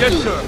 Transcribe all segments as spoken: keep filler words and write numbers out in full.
Yes, sir.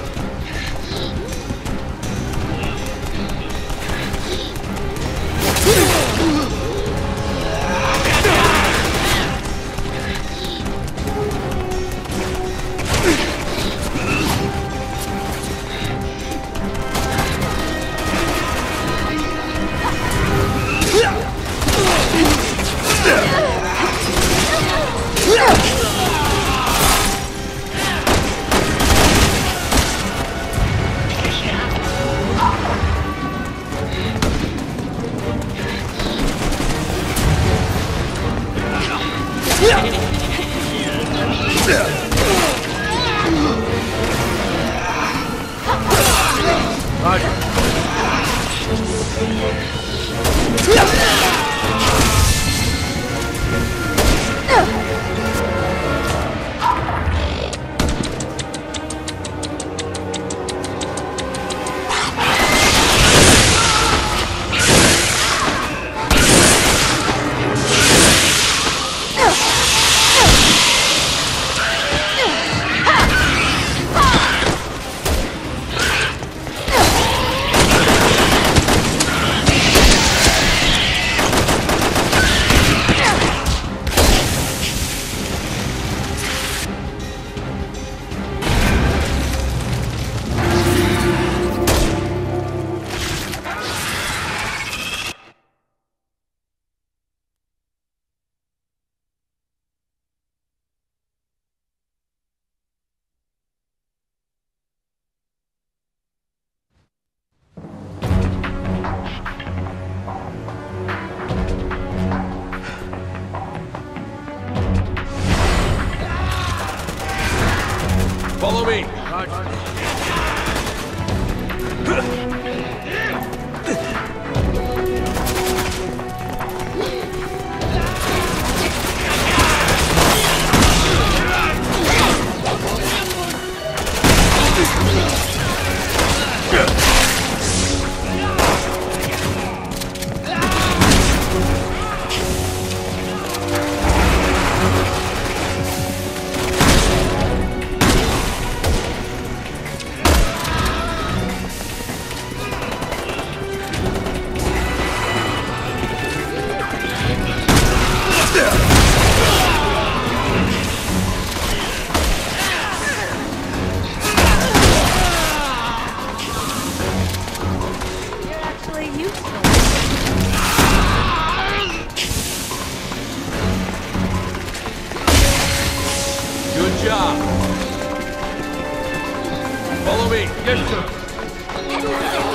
Follow me. Yes, sir.